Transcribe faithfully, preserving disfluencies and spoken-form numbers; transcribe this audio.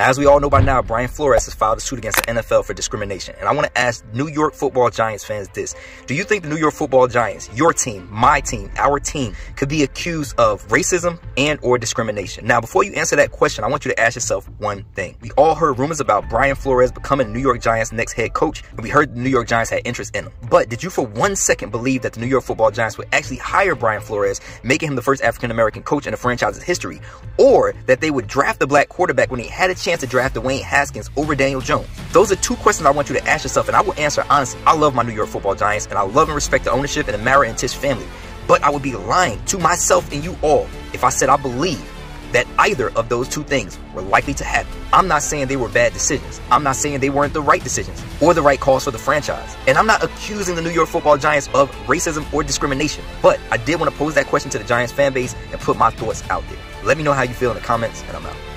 Now, as we all know by now, Brian Flores has filed a suit against the N F L for discrimination. And I want to ask New York football Giants fans this. Do you think the New York football Giants, your team, my team, our team, could be accused of racism and or discrimination? Now, before you answer that question, I want you to ask yourself one thing. We all heard rumors about Brian Flores becoming the New York Giants' next head coach, and we heard the New York Giants had interest in him. But did you for one second believe that the New York football Giants would actually hire Brian Flores, making him the first African-American coach in the franchise's history, or that they would draft the black quarterback when they had a chance to draft Dwayne Haskins over Daniel Jones? Those are two questions I want you to ask yourself, and I will answer honestly. I love my New York football Giants, and I love and respect the ownership and the Mara and Tisch family. But I would be lying to myself and you all if I said I believe that either of those two things were likely to happen. I'm not saying they were bad decisions. I'm not saying they weren't the right decisions or the right calls for the franchise. And I'm not accusing the New York football Giants of racism or discrimination, but I did want to pose that question to the Giants fan base and put my thoughts out there. Let me know how you feel in the comments, and I'm out.